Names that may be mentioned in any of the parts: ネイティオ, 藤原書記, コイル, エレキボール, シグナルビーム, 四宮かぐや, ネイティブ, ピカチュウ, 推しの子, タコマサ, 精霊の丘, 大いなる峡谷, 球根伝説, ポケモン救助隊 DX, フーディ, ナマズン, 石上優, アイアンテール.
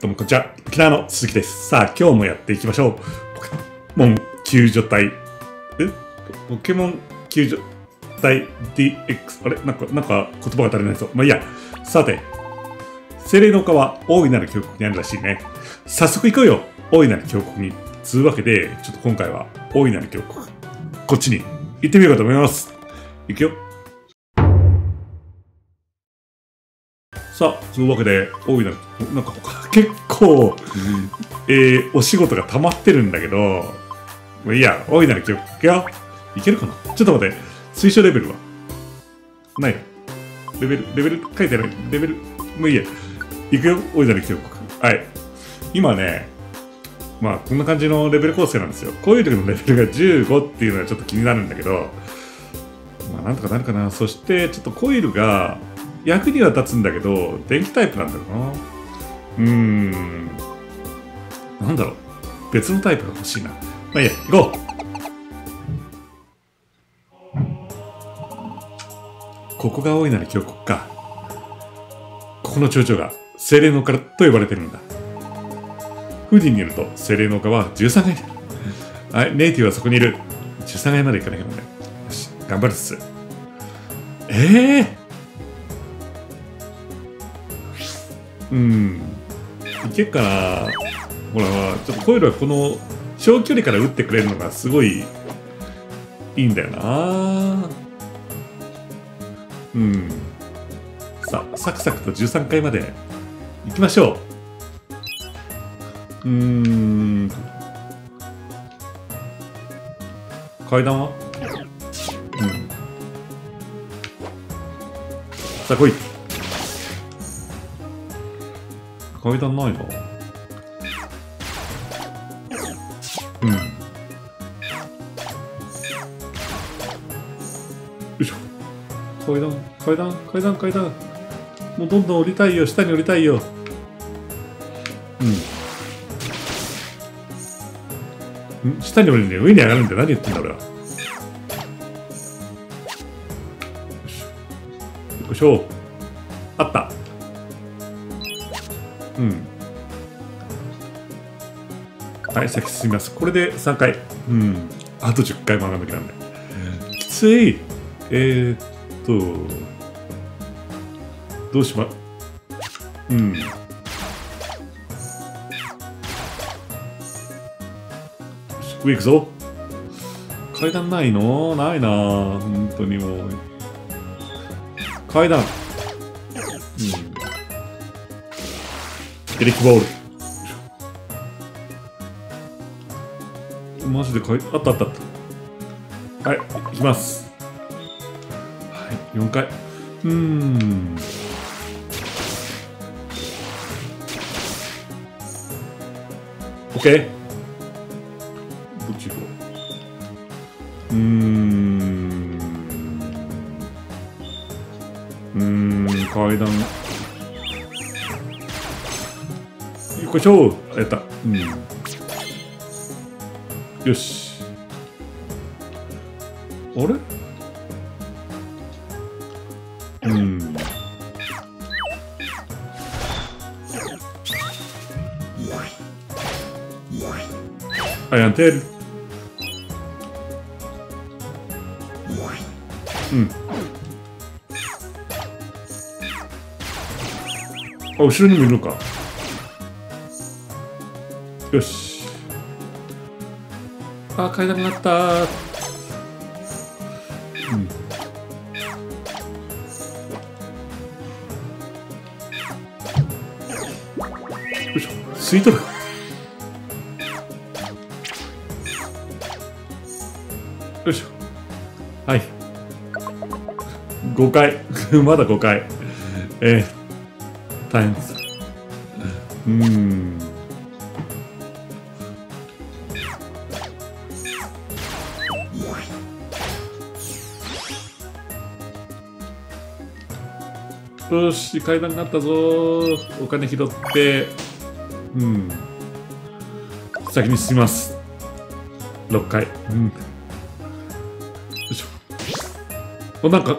どうもこんにちは。沖縄の鈴木です。さあ、今日もやっていきましょう。ポケモン救助隊。ポケモン救助隊 DX。あれなんか言葉が足りないぞ。まあいいや。さて、精霊の丘は大いなる峡谷にあるらしいね。早速行こうよ。大いなる峡谷に。つうわけで、ちょっと今回は大いなる峡谷。こっちに行ってみようかと思います。行くよ。さあ、そういうわけで、大いなる、なんか結構、お仕事が溜まってるんだけど、いや、大いなる峡谷が、いけるかな？ちょっと待って、推奨レベルはないの？レベル書いてない？レベル、もういいや。いくよ、大いなる峡谷。はい。今ね、まあ、こんな感じのレベル構成なんですよ。こういう時のレベルが15っていうのはちょっと気になるんだけど、まあ、なんとかなるかな。そして、ちょっとコイルが、役には立つんだけど、電気タイプなんだろうな。なんだろう。別のタイプが欲しいな。まあいいや、行こう。ここが大いなる峡谷か。ここの頂上が精霊の丘と呼ばれてるんだ。フーディによると、精霊の丘は13階にある。ネイティブはそこにいる。13階まで行かなきゃいけない。よし、頑張るっす。いけっかな。ほら、ちょっとコイルはこの長距離から打ってくれるのがすごいいいんだよな。さあ、サクサクと13階まで行きましょう。階段はさあ来い。階段ないな。よいしょ。階段。もうどんどん降りたいよ。下に降りたいよ。下に降りるんで上に上がるんで何言ってんだ俺は。よいしょ。あった。はい、先進みます。これで3回。あと10回も上がんなきゃなんない。きつい。どうしま、上行くぞ。階段ないの？ないな。本当にもう。階段。エレキボール。マジでかい。あった。はい、行きます。はい、4回。OK。どっち行こう。階段。こしょやった。よし。あれ？アイアンテール。あ、後ろにもいるのか。よし。あ、階段があったー。よいしょ。吸い取るか。よいしょ。はい。5回。まだ5回。大変です。よし、階段があったぞ。お金拾って、先に進みます。6回。よいしょ。なんか、び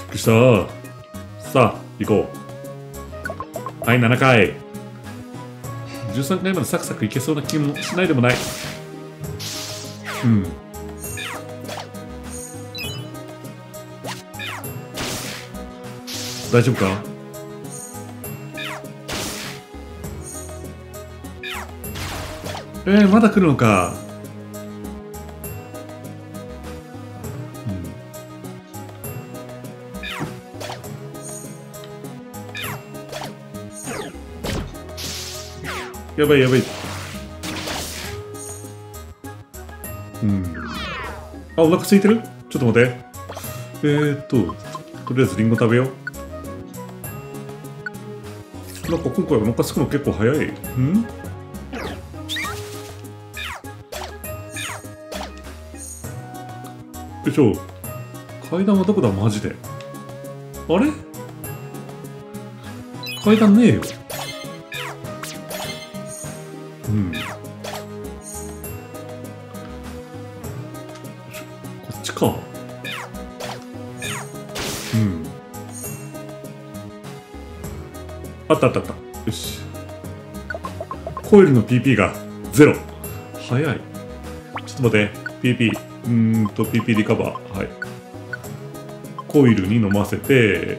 っくりした。さあ、行こう。はい、7回。13回までサクサクいけそうな気もしないでもない。うん。大丈夫か？まだ来るのか。やばいやばい。うん。あ、お腹空いてる？ちょっと待って。とりあえずリンゴ食べよう。なんか今回お腹空くの結構早い。うん？よいしょ。階段はどこだマジで。あれ？階段ねえよ。うん、こっちか。うん。あったあったあった。よし。コイルの PP がゼロ。早い。ちょっと待って。PP。PP リカバー。はい。コイルに飲ませて、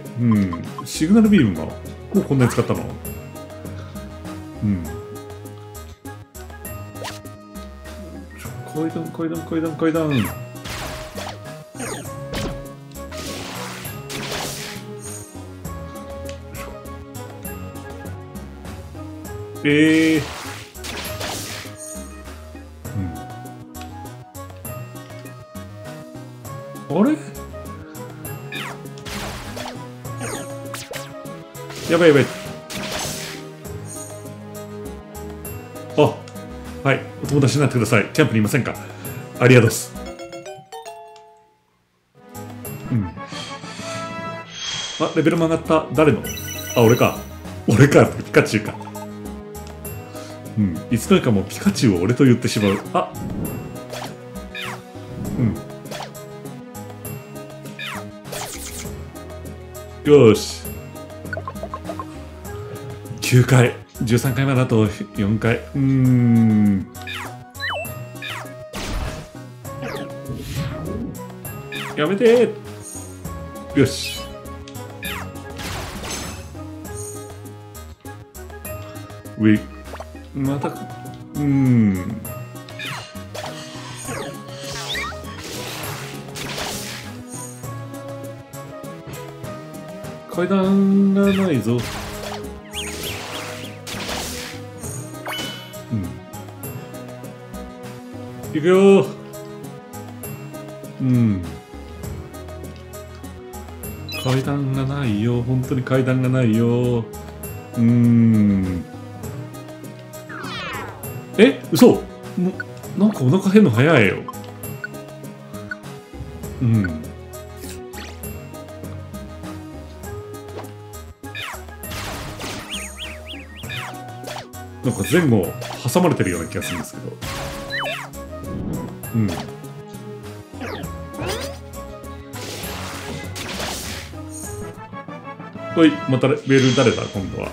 シグナルビームが、もうこんなに使ったの？階段。あれ？やばい。あ、はい、お友達になってください。キャンプにいませんか？ありがとうございます。あ、レベルも上がった。誰の？あ、俺か。ピカチュウか。いつの間にかもうピカチュウを俺と言ってしまう。あ、よーし。9回。13回まであと4回。やめてー。よし。上。また。階段がないぞ。いくよー。階段がないよ。本当に階段がないよ。嘘。なんかお腹減るの早いよ。なんか前後挟まれてるような気がするんですけど。おい、またレベル誰だ今度は。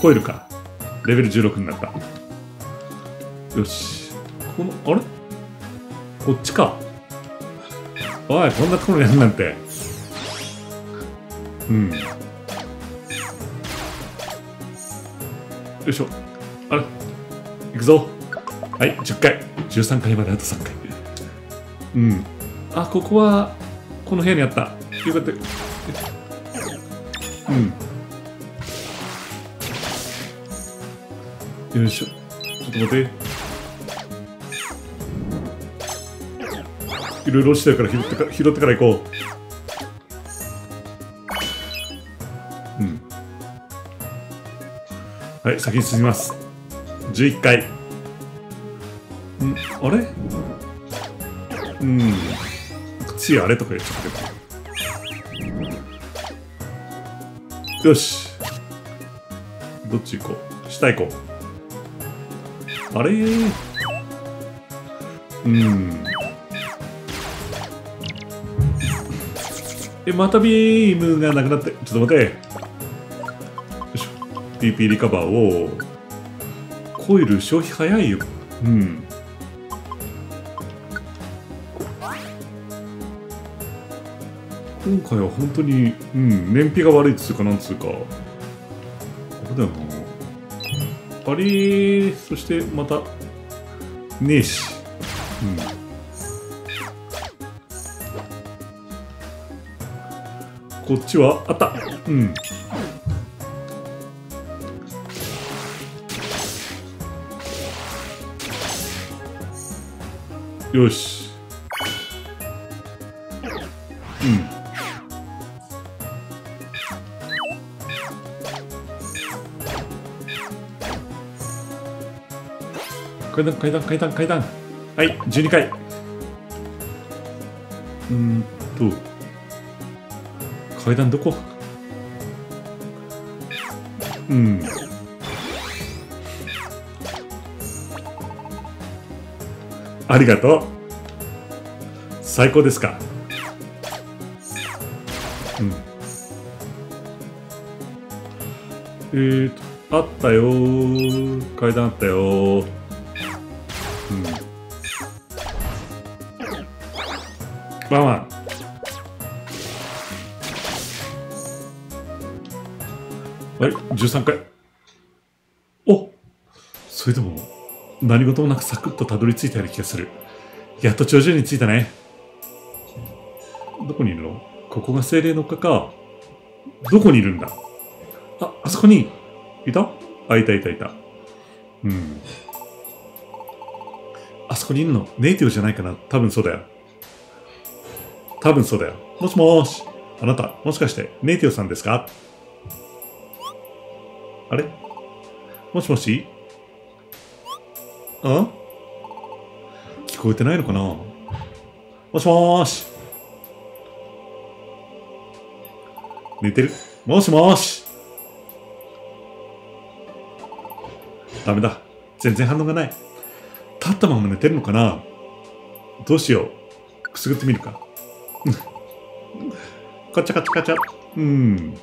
コイルか。レベル16になった。よし。あれこっちか。おい、こんなところにあるなんて。よいしょ。あれ行くぞ。はい、10回。13回まであと3回。あ、ここはこの部屋にあった。よかった。よいしょ。ちょっと待って。いろいろ落ちてるから拾ってから行こう。はい、先に進みます。11回。あれついあれとか言っちゃったけど。よし。どっち行こう。下行こう。あれまたビームがなくなって。ちょっと待て。PP リカバーをコイル消費早いよ。うん、今回は本当に、うん、燃費が悪いっつうかなんつうか、ここだよな。バリー、そしてまたねえし、うん、こっちはあった。うん、よし、うん、階段、はい、12回。階段どこ？うん、ありがとう。最高ですか。うん、あったよー、階段あったよー。うん、ワンワン、はい、13回。お、それでも何事もなくサクッとたどり着いたような気がする。やっと頂上に着いたね。どこにいるの？ここが精霊の丘か。どこにいるんだ？あ、あそこにいた？あ、いた。うん、あそこにいるのネイティブじゃないかな。多分そうだよ。もしもーし、あなたもしかしてネイティブさんですか？あれ、もしもし、あ、聞こえてないのかな。もしもーし、寝てる？もしもーし、ダメだ、全然反応がない。立ったまま寝てるのかな。どうしよう、くすぐってみるか。カチャカチャ。うん、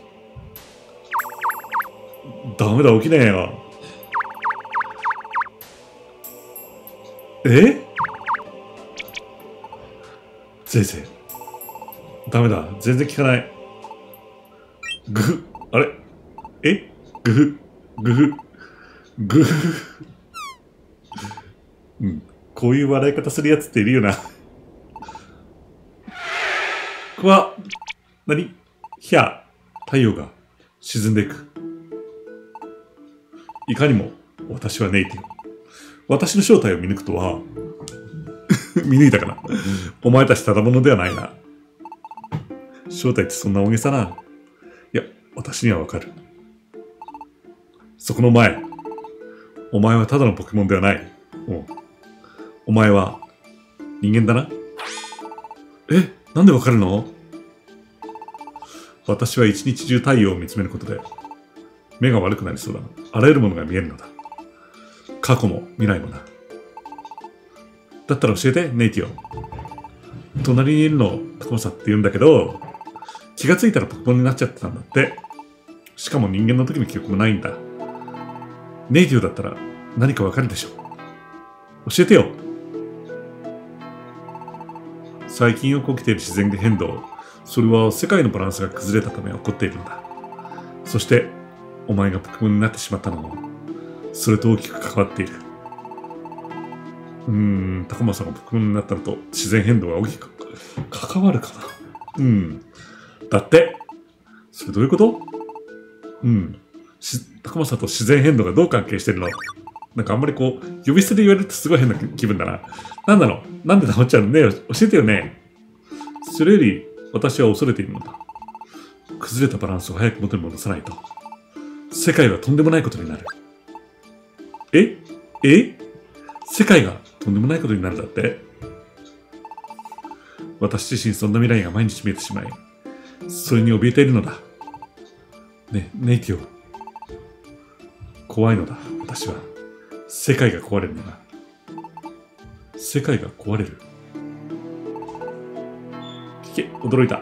ダメだ、起きねえよ。先生、ダメだ、全然効かない。グフ、あれ、グフ。うん、こういう笑い方するやつっているよな。うわ、何？ひゃ、太陽が沈んでいく。いかにも私はネイティブ。私の正体を見抜くとは見抜いたかな。お前たちただものではないな。正体ってそんな大げさな。いや、私にはわかる。そこの前、お前はただのポケモンではない。お前は人間だな。え、なんでわかるの？私は一日中太陽を見つめることで目が悪くなりそうだな。あらゆるものが見えるのだ。過去も未来もな。だったら教えて、ネイティオ。隣にいるの、タコマサって言うんだけど、気がついたらポケモンになっちゃってたんだって。しかも人間の時の記憶もないんだ。ネイティオだったら何かわかるでしょう。教えてよ。最近よく起きている自然変動。それは世界のバランスが崩れたため起こっているんだ。そして、お前がポケモンになってしまったのも、それと大きく関わっている。タコマさんがポケモンになったのと自然変動が大きく関わるかな。うん。だって、それどういうこと？うん。タコマさんと自然変動がどう関係してるの？なんかあんまりこう、呼び捨てで言われるとすごい変な気分だな。なんなの？なんで黙っちゃうのね？教えてよね。それより、私は恐れているのだ。崩れたバランスを早く元に戻さないと。世界はとんでもないことになる。世界がとんでもないことになるだって？私自身そんな未来が毎日見えてしまい、それに怯えているのだ。ね、ネイティオ。怖いのだ、私は。世界が壊れるのだ。世界が壊れる。聞け、驚いた。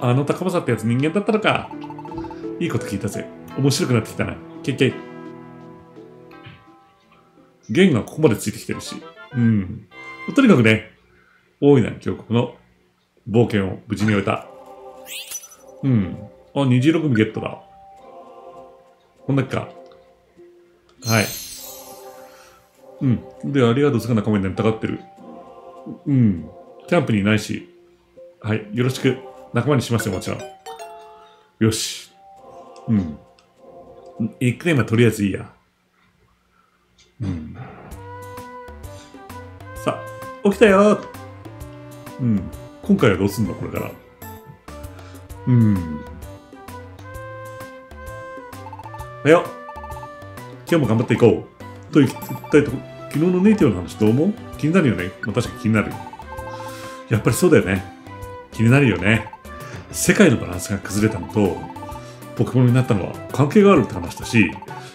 あの高政ってやつ人間だったのか。いいこと聞いたぜ。面白くなってきたな。けいけい。弦がここまでついてきてるし。うん。とにかくね、大いなる峡谷の冒険を無事に終えた。うん。あ、26ミゲットだ。こんだけか。はい。うん。で、ありがとう、魚コメントに疑ってる。うん。キャンプにいないし。はい。よろしく。仲間にしますよ、もちろん。よし。うん。ニックネームはとりあえずいいや。うん。さあ、起きたよー。うん。今回はどうすんのこれから。うん。おはよう。今日も頑張っていこう。と言ったりと、昨日のネイティブの話どう思う？気になるよね。まあ、確かに気になる。やっぱりそうだよね。気になるよね。世界のバランスが崩れたのと、ポケモンになったのは関係があるって話だし、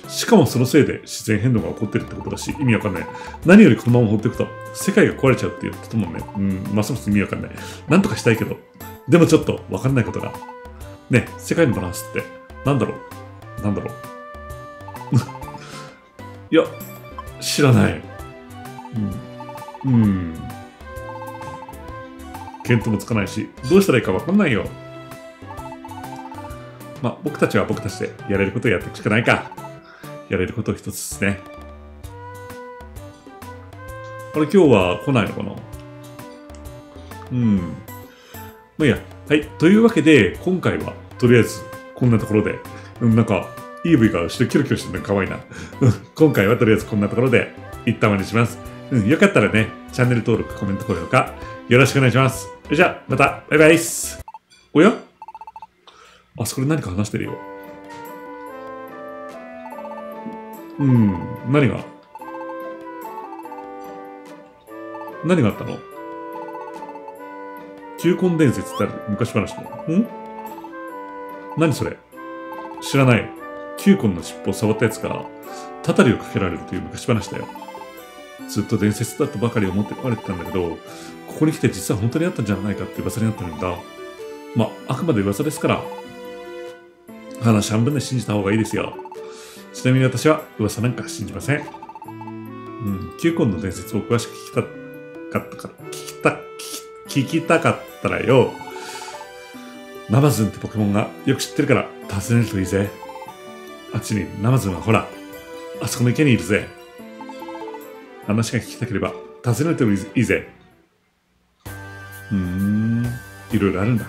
しかもそのせいで自然変動が起こってるってことだし、意味わかんない。何よりこのまま放っていくと、世界が壊れちゃうって言ってたもんね。うん、ますます意味わかんない。なんとかしたいけど、でもちょっとわかんないことが。ね、世界のバランスって、なんだろう？なんだろう？いや、知らない。うん。うん。見当もつかないし、どうしたらいいかわかんないよ。まあ、僕たちは僕たちでやれることをやっていくしかないか。やれることを一つですね。あれ、今日は来ないのかな？うん。まあいいや。はい。というわけで、今回は、とりあえず、こんなところで、なんか、EV が後ろキョロキョロしてるのかわいいな。今回はとりあえずこんなところで一旦終わりにします。よかったらね、チャンネル登録、コメント、高評価、よろしくお願いします。じゃあ、また、バイバイっす。おや？あそこで何か話してるよ。何が？何があったの？球根伝説ってある昔話の。何それ？知らない。球根の尻尾を触ったやつから、たたりをかけられるという昔話だよ。ずっと伝説だとばかり思って壊れてたんだけど、ここに来て実は本当にあったんじゃないかって噂になってるんだ。まあ、あくまで噂ですから、話半分で信じた方がいいですよ。ちなみに私は噂なんか信じません。球根の伝説を詳しく聞きたかったらよ。ナマズンってポケモンがよく知ってるから尋ねるといいぜ。あっちにナマズンはほら、あそこの池にいるぜ。話が聞きたければ尋ねるといいぜ。いろいろあるんだ。